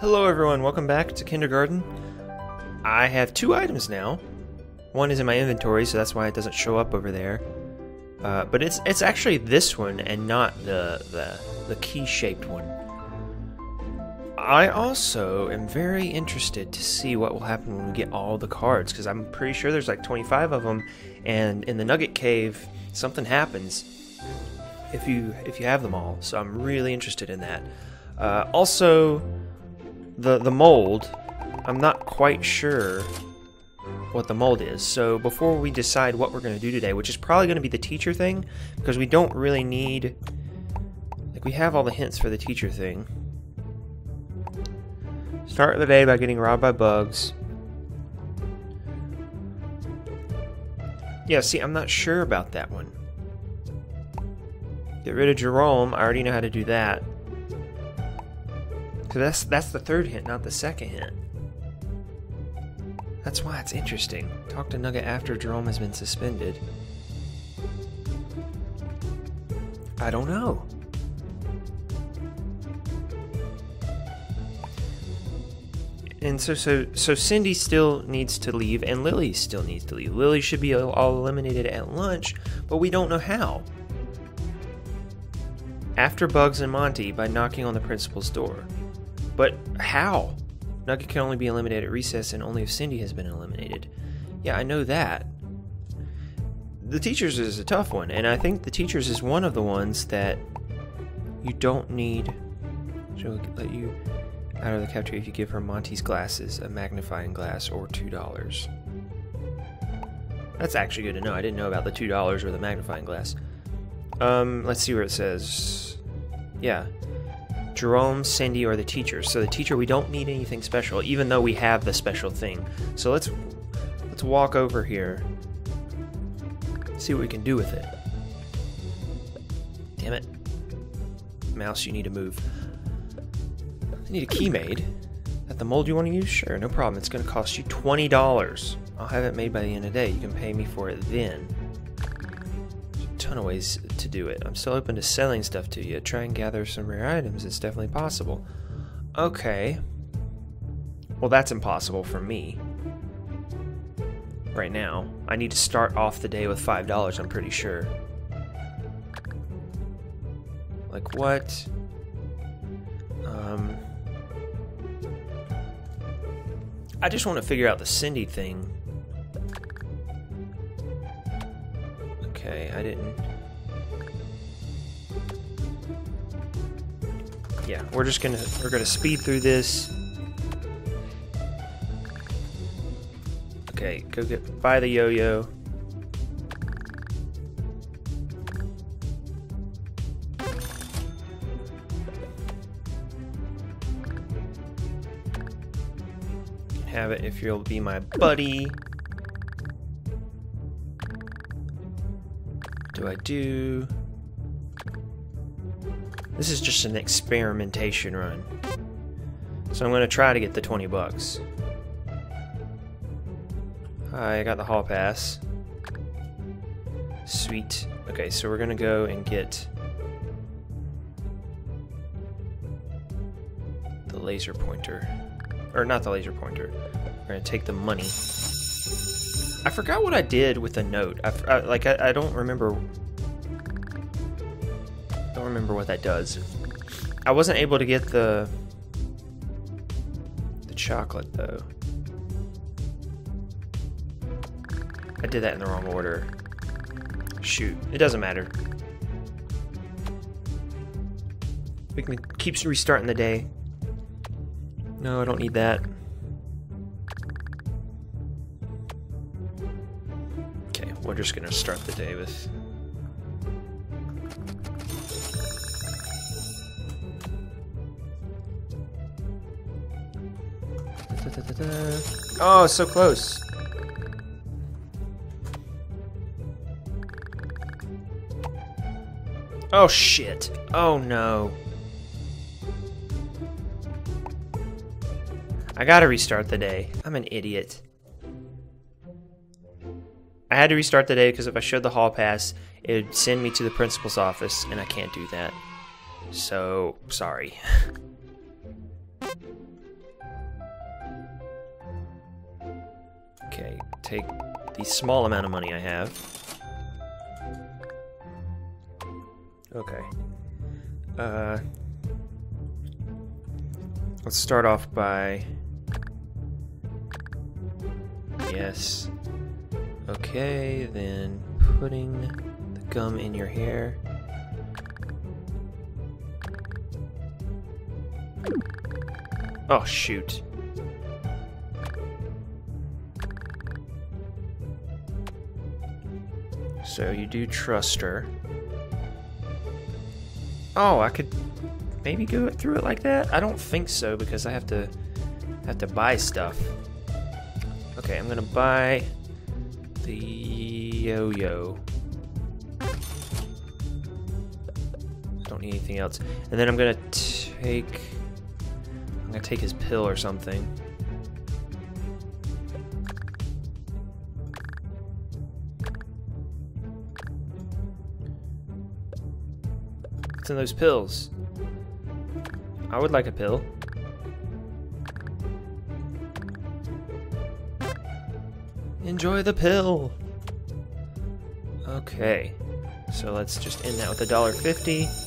Hello everyone, welcome back to Kindergarten. I have two items now. One is in my inventory, so that's why it doesn't show up over there. But it's actually this one and not the key-shaped one. I also am very interested to see what will happen when we get all the cards, because I'm pretty sure there's like 25 of them, and in the Nugget Cave, something happens if you have them all, so I'm really interested in that. Also, the mold, I'm not quite sure what the mold is, so before we decide what we're going to do today, which is probably going to be the teacher thing, because we don't really need, like, we have all the hints for the teacher thing. Start the day by getting robbed by Bugs. Yeah, see, I'm not sure about that one. Get rid of Jerome, I already know how to do that. So that's the third hint, not the second hint. That's why it's interesting. Talk to Nugget after Jerome has been suspended. I don't know. And so Cindy still needs to leave, and Lily still needs to leave. Lily should be all eliminated at lunch, but we don't know how. After Bugs and Monty by knocking on the principal's door. But how? Nugget can only be eliminated at recess, and only if Cindy has been eliminated. Yeah, I know that. The teachers is a tough one, and I think the teachers is one of the ones that you don't need. She'll let you out of the cafeteria if you give her Monty's glasses, a magnifying glass, or $2. That's actually good to know. I didn't know about the $2 or the magnifying glass. Let's see where it says. Yeah. Jerome, Cindy, or the teacher. So the teacher, we don't need anything special, even though we have the special thing. So let's walk over here. See what we can do with it. Damn it. Mouse, you need to move. I need a key made. Is that the mold you want to use? Sure, no problem. It's going to cost you $20. I'll have it made by the end of the day. You can pay me for it then. Ton of ways to do it. I'm still open to selling stuff to you. Try and gather some rare items. It's definitely possible. Okay. Well, that's impossible for me. Right now. I need to start off the day with $5, I'm pretty sure. Like what? I just want to figure out the Cindy thing. Okay, I didn't. Yeah, we're gonna speed through this. Okay, go get buy the yo-yo. Have it if you'll be my buddy. Do I do? This is just an experimentation run, so I'm going to try to get the $20. I got the hall pass. Sweet. Okay, so we're going to go and get the laser pointer. Or not the laser pointer. We're going to take the money. I forgot what I did with the note. I don't remember. Don't remember what that does. I wasn't able to get the chocolate though. I did that in the wrong order. Shoot, it doesn't matter. We can keep restarting the day. No, I don't need that. We're just gonna start the day with. Oh, so close. Oh shit. Oh no. I gotta restart the day. I'm an idiot. I had to restart the day because if I showed the hall pass, it would send me to the principal's office, and I can't do that. So, sorry. take the small amount of money I have. Okay. Let's start off by... Yes. Okay, then putting the gum in your hair. Oh, shoot. So you do trust her. Oh, I could maybe go through it like that? I don't think so, because I have to buy stuff. Okay, I'm gonna buy the yo-yo. Don't need anything else. And then I'm gonna take his pill or something. What's in those pills? I would like a pill. Enjoy the pill! Okay. So let's just end that with $1.50.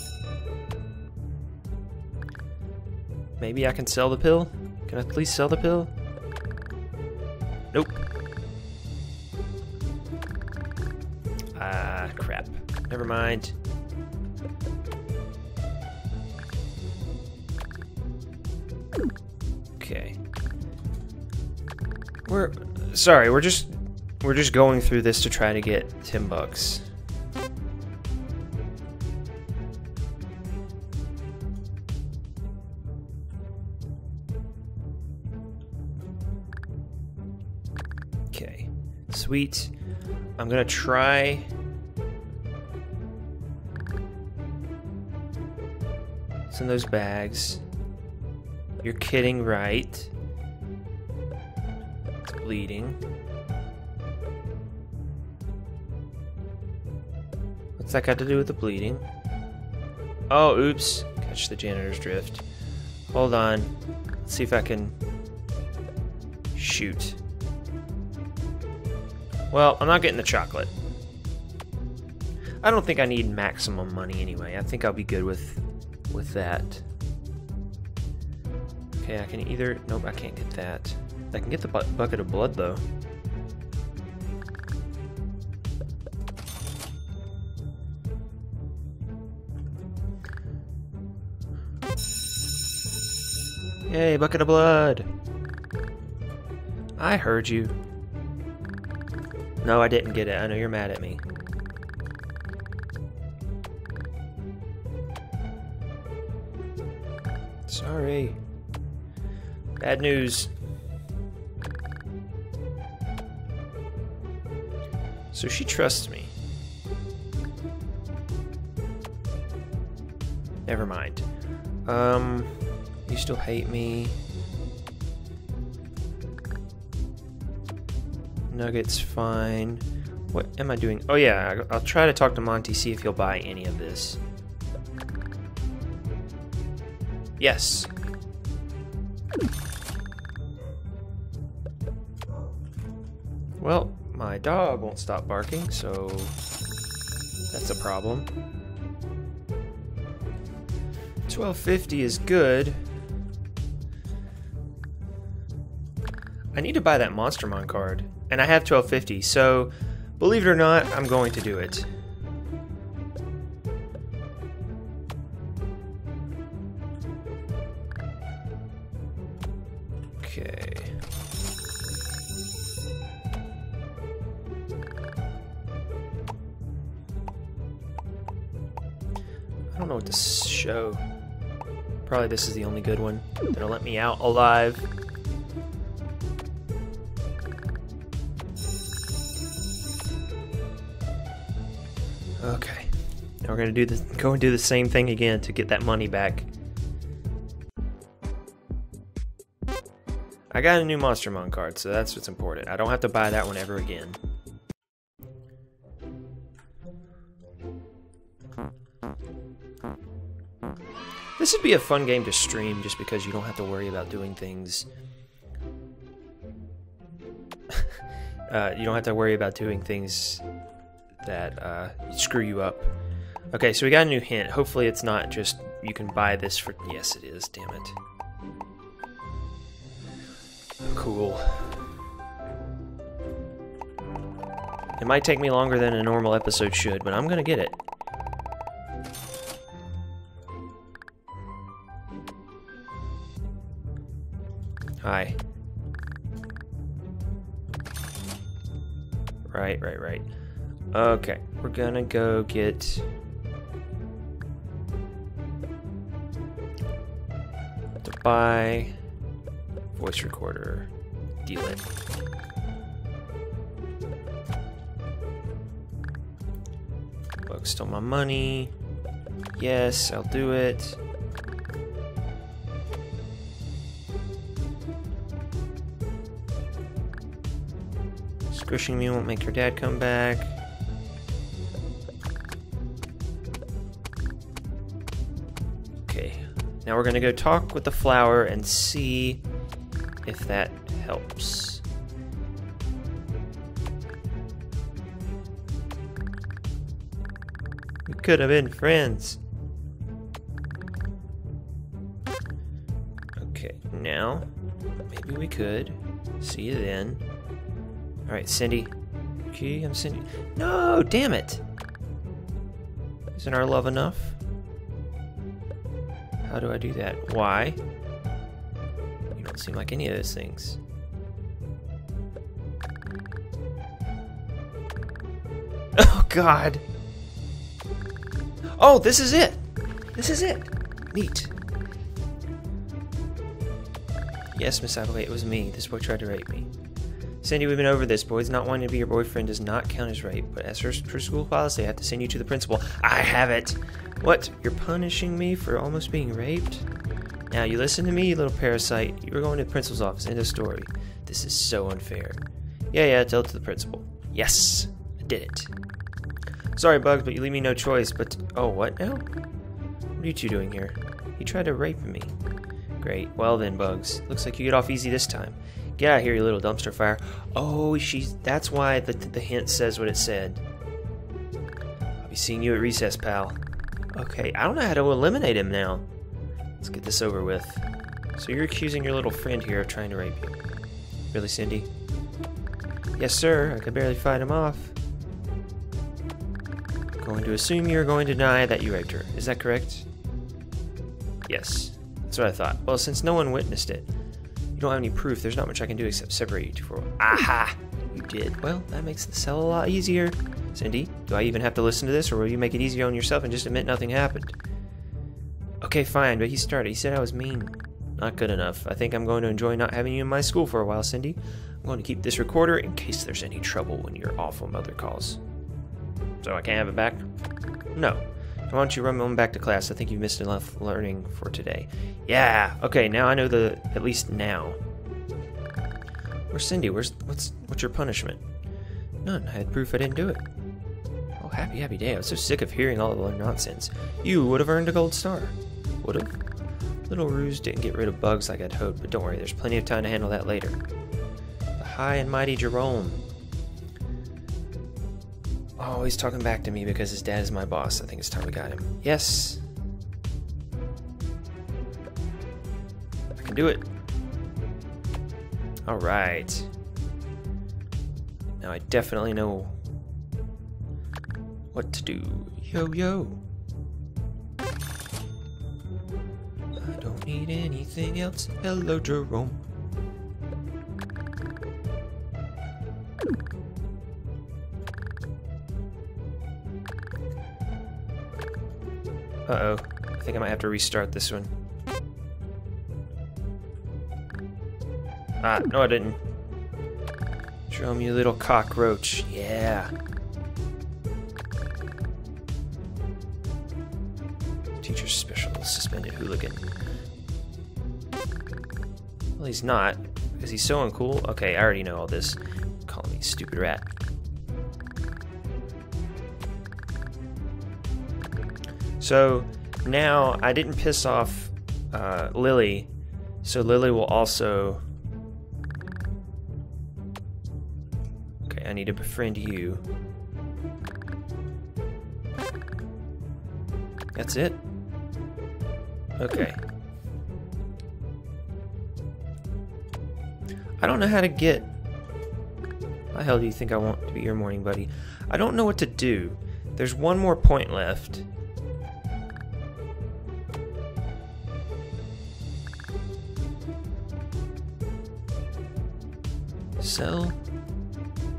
Maybe I can sell the pill? Can I please sell the pill? Nope. Ah, crap. Never mind. Okay. We're just going through this to try to get $10. Okay. Sweet. I'm gonna try. It's in those bags. You're kidding, right? It's bleeding. What's that got to do with the bleeding? Oh, oops. Catch the janitor's drift. Hold on. Let's see if I can... Shoot. Well, I'm not getting the chocolate. I don't think I need maximum money anyway. I think I'll be good with that. Okay, I can either... Nope, I can't get that. I can get the bucket of blood, though. Yay, bucket of blood! I heard you. No, I didn't get it. I know you're mad at me. Sorry. Bad news. So she trusts me. Never mind. You still hate me. Nugget's fine. What am I doing? Oh yeah, I'll try to talk to Monty, see if he'll buy any of this. Yes. Well, my dog won't stop barking, so that's a problem. $12.50 is good. I need to buy that Monstermon card, and I have $12.50, so believe it or not, I'm going to do it. Probably this is the only good one that'll let me out alive. Okay. Now we're gonna do this, go and do the same thing again to get that money back. I got a new Monstermon card, so that's what's important. I don't have to buy that one ever again. This would be a fun game to stream just because you don't have to worry about doing things. you don't have to worry about doing things that screw you up. Okay, so we got a new hint. Hopefully it's not just you can buy this for... Yes, it is. Damn it. Cool. It might take me longer than a normal episode should, but I'm gonna get it. Hi. Right, right, right. Okay, we're gonna go get... to buy... voice recorder. Deal it. Bugs stole my money. Yes, I'll do it. Squishing me won't make your dad come back. Okay. Now we're gonna go talk with the flower and see... if that helps. We could have been friends. Okay, now maybe we could. See you then. All right, Cindy. Okay, I'm Cindy. No, damn it. Isn't our love enough? How do I do that? Why? Don't seem like any of those things. Oh God! Oh, this is it! This is it! Neat. Yes, Miss Adelaide, it was me. This boy tried to rape me. Cindy, we've been over this. Boys not wanting to be your boyfriend does not count as rape, but as her school policy, I have to send you to the principal. I have it! What? You're punishing me for almost being raped? Now, you listen to me, you little parasite. You were going to the principal's office. End of story. This is so unfair. Yeah, yeah, tell it to the principal. Yes, I did it. Sorry, Bugs, but you leave me no choice but to... Oh, what now? What are you two doing here? You tried to rape me. Great. Well then, Bugs. Looks like you get off easy this time. Get out of here, you little dumpster fire. Oh, she's... That's why the hint says what it said. I'll be seeing you at recess, pal. Okay, I don't know how to eliminate him now. Let's get this over with. So you're accusing your little friend here of trying to rape you. Really, Cindy? Yes, sir. I could barely fight him off. I'm going to assume you're going to deny that you raped her. Is that correct? Yes. That's what I thought. Well, since no one witnessed it, you don't have any proof. There's not much I can do except separate you two for a while. Aha! You did. Well, that makes the cell a lot easier. Cindy, do I even have to listen to this, or will you make it easier on yourself and just admit nothing happened? Okay, fine, but he started. He said I was mean. Not good enough. I think I'm going to enjoy not having you in my school for a while, Cindy. I'm going to keep this recorder in case there's any trouble when your awful mother calls. So I can't have it back? No. Why don't you run on back to class? I think you've missed enough learning for today. Yeah! Okay, now I know the... at least now. Where's Cindy? What's your punishment? None. I had proof I didn't do it. Oh, happy day. I was so sick of hearing all of the nonsense. You would have earned a gold star. Would've. Little Ruse didn't get rid of Bugs like I'd hoped, but don't worry, there's plenty of time to handle that later. The high and mighty Jerome. Oh, he's talking back to me because his dad is my boss. I think it's time we got him. Yes. I can do it. Alright. Now I definitely know what to do. Yo, yo. Need anything else? Hello, Jerome. Uh-oh. I think I might have to restart this one. Ah, no I didn't. Jerome, you little cockroach. Yeah. Teacher's special suspended hooligan. Well, he's not, because he's so uncool. Okay, I already know all this. Call me stupid rat. So, now I didn't piss off Lily, so Lily will also Okay, I need to befriend you. That's it? Okay. I don't know how to get... How the hell do you think I want to be your morning buddy? I don't know what to do. There's one more point left. Sell?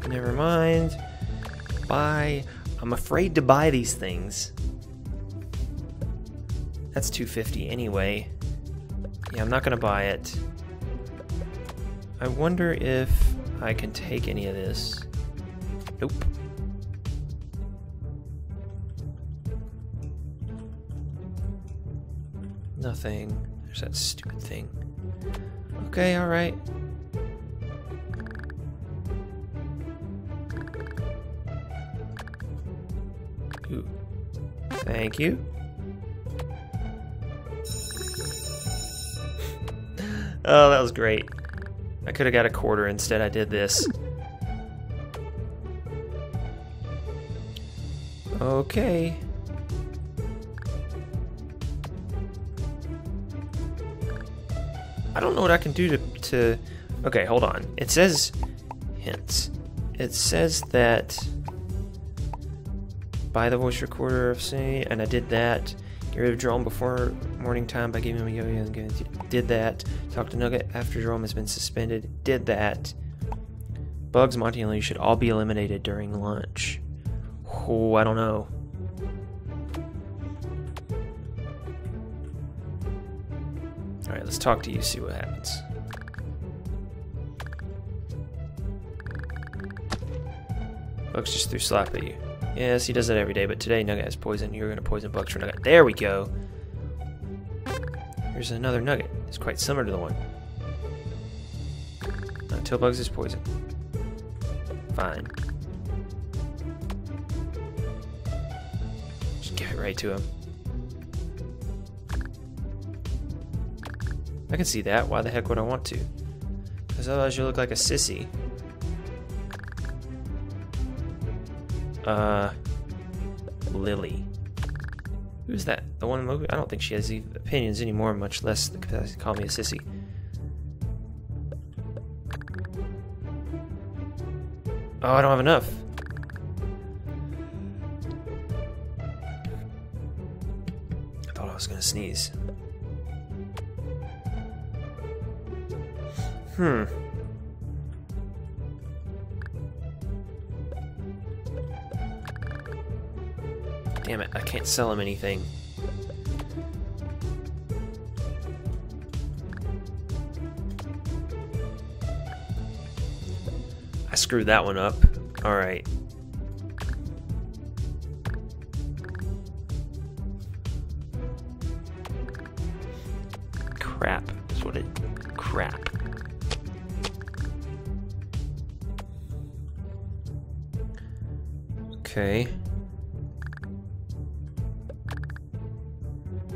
Never mind. Buy. I'm afraid to buy these things. That's $2.50 anyway. Yeah, I'm not gonna buy it. I wonder if I can take any of this. Nope. Nothing. There's that stupid thing. Okay, alright. Ooh. Thank you. Oh, that was great. I could have got a quarter, instead I did this. Okay. I don't know what I can do to... Okay, hold on. It says... Hints. It says that... Buy the voice recorder of Cindy, and I did that. Get rid of Jerome before morning time by giving him a yo-yo. Did that. Talk to Nugget after Jerome has been suspended. Did that. Bugs, Monty, and Lily should all be eliminated during lunch. Oh, I don't know. Alright, let's talk to you, see what happens. Bugs just threw slop at you. Yes, he does that every day, but today Nugget has poison. You're going to poison Bugs for Nugget. There we go. Here's another Nugget. It's quite similar to the one. Not until Bugs is poisoned. Fine. Just give it right to him. I can see that. Why the heck would I want to? Because otherwise you look like a sissy. Lily. Who's that? The one in the movie? I don't think she has any opinions anymore, much less the capacity to call me a sissy. Oh, I don't have enough. I thought I was gonna sneeze. Damn it, I can't sell him anything. I screwed that one up. Alright. Crap. That's what it... Crap. Okay.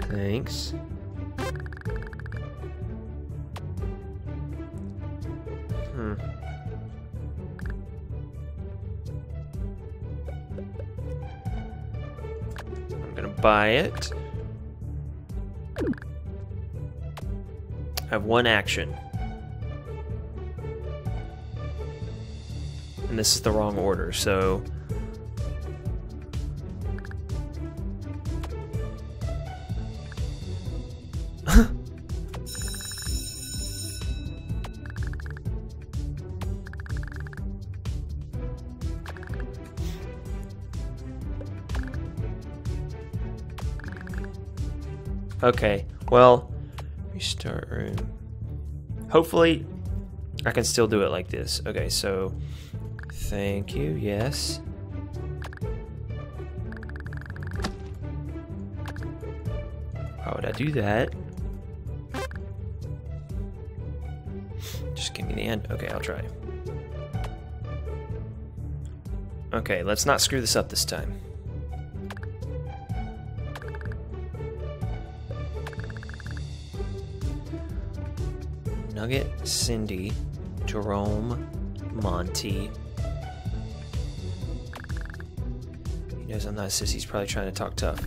Thanks. I'm gonna buy it. I have one action. And this is the wrong order, so... Okay, well, restart room. Hopefully, I can still do it like this. Okay, so, thank you, yes. Why would I do that? Just give me the end. Okay, I'll try. Okay, let's not screw this up this time. Nugget, Cindy, Jerome, Monty, Because I'm not a sissy, he's probably trying to talk tough.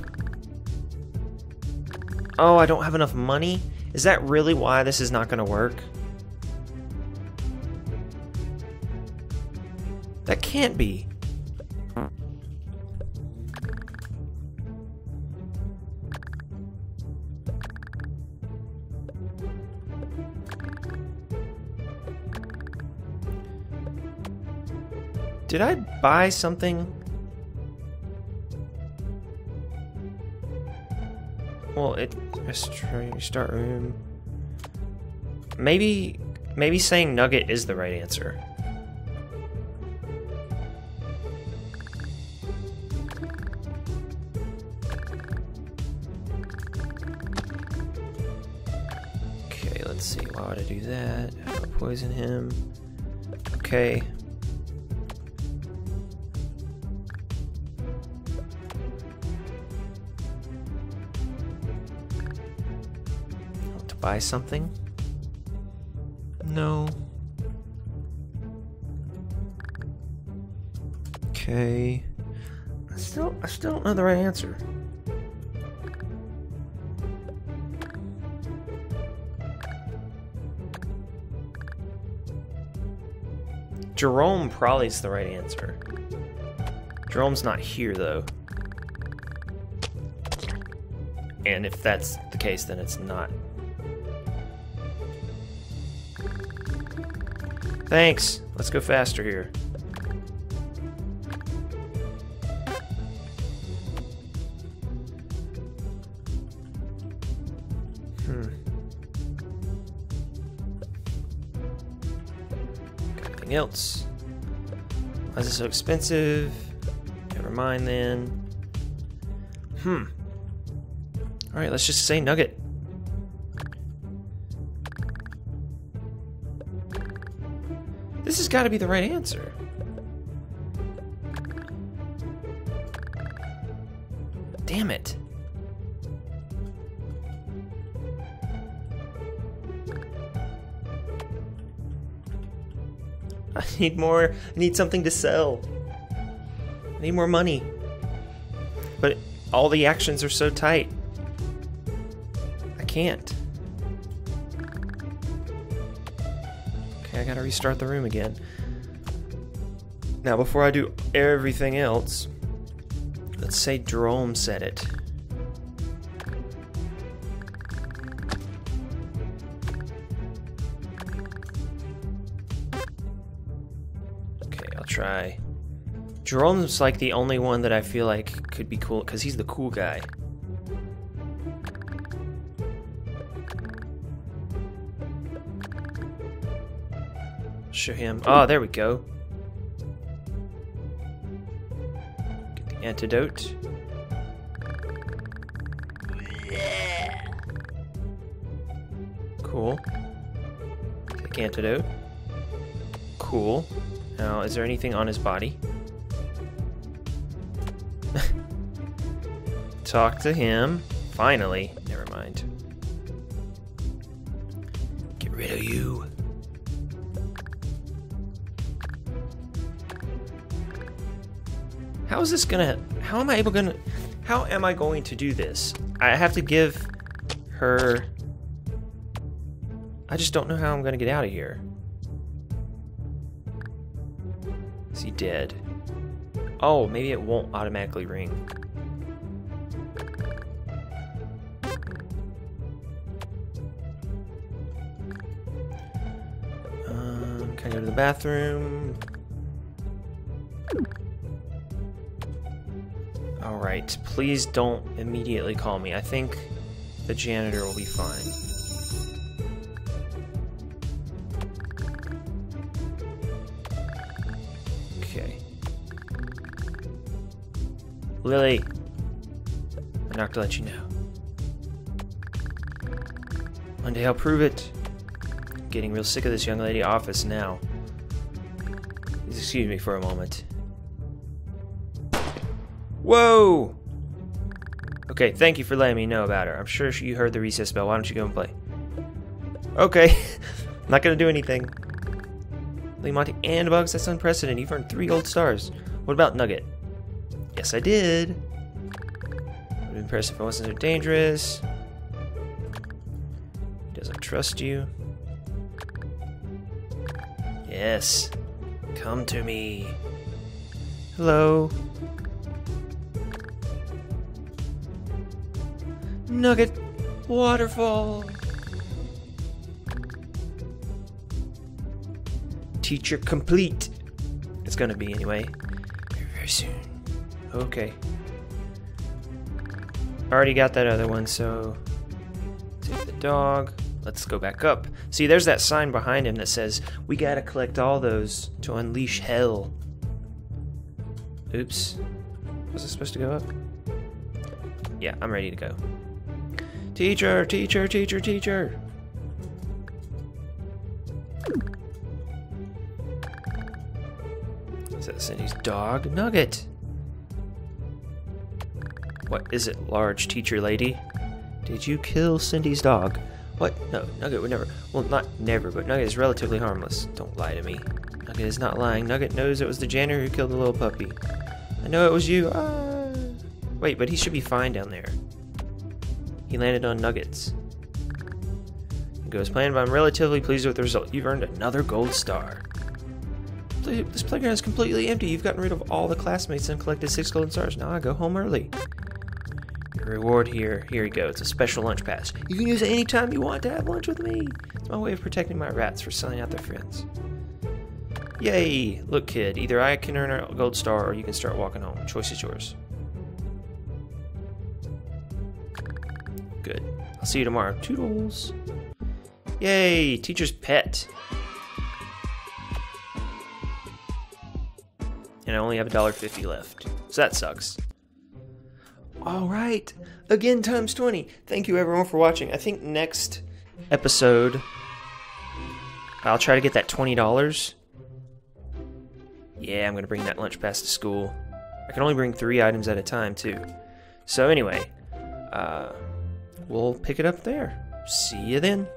Oh, I don't have enough money? Is that really why this is not gonna work? That can't be. Did I buy something? Well, start room. Maybe saying Nugget is the right answer. Okay, let's see. Why would I do that? I'll poison him. Okay. Buy something? No. Okay. I still don't know the right answer. Jerome probably is the right answer. Jerome's not here though. And if that's the case, then it's not. Thanks. Let's go faster here. Anything else? Why is it so expensive? Never mind then. Alright, let's just say Nugget. This has got to be the right answer. Damn it. I need something to sell. I need more money. But all the actions are so tight. I can't. I gotta restart the room again. Now, before I do everything else, let's say Jerome said it. Okay, I'll try. Jerome's like the only one that I feel like could be cool, because he's the cool guy. Show him. Oh, there we go. Get the antidote. Yeah. Cool. Take antidote. Cool. Now, is there anything on his body? Talk to him. Finally. Never mind. Get rid of you. How is this gonna? How am I going to do this? I have to give her. I just don't know how I'm gonna get out of here. Is he dead? Oh, maybe it won't automatically ring. Can I go to the bathroom? Alright, please don't immediately call me. I think the janitor will be fine. Okay. Lily! I'm not gonna let you know. One day I'll prove it. I'm getting real sick of this young lady's office now. Please excuse me for a moment. Whoa! Okay, thank you for letting me know about her. I'm sure you heard the recess bell. Why don't you go and play? Okay. Not gonna do anything. Lee, Monty, and Bugs, that's unprecedented. You've earned 3 gold stars. What about Nugget? Yes, I did. I would be impressed if I wasn't so dangerous. He doesn't trust you. Yes. Come to me. Hello. Nugget waterfall. Teacher complete. It's gonna be anyway. Very soon. Okay. I already got that other one, so take the dog. Let's go back up. See, there's that sign behind him that says, we gotta collect all those to unleash hell. Oops. Was I supposed to go up? Yeah, I'm ready to go. Teacher, teacher, teacher, teacher! Is that Cindy's dog? Nugget! What is it, large teacher lady? Did you kill Cindy's dog? What? No, Nugget would never. Well, not never, but Nugget is relatively harmless. Don't lie to me. Nugget is not lying. Nugget knows it was the janitor who killed the little puppy. I know it was you. Ah. Wait, but he should be fine down there. He landed on Nuggets. It goes planned, but I'm relatively pleased with the result. You've earned another gold star. This playground is completely empty. You've gotten rid of all the classmates and collected 6 golden stars. Now I go home early. Reward here. Here you go. It's a special lunch pass. You can use it anytime you want to have lunch with me. It's my way of protecting my rats for selling out their friends. Yay! Look, kid. Either I can earn a gold star or you can start walking home. Choice is yours. Good. I'll see you tomorrow. Toodles. Yay! Teacher's pet. And I only have $1.50 left. So that sucks. Alright, again times 20. Thank you everyone for watching. I think next episode I'll try to get that $20. Yeah, I'm going to bring that lunch pass to school. I can only bring 3 items at a time too. So anyway, we'll pick it up there. See you then.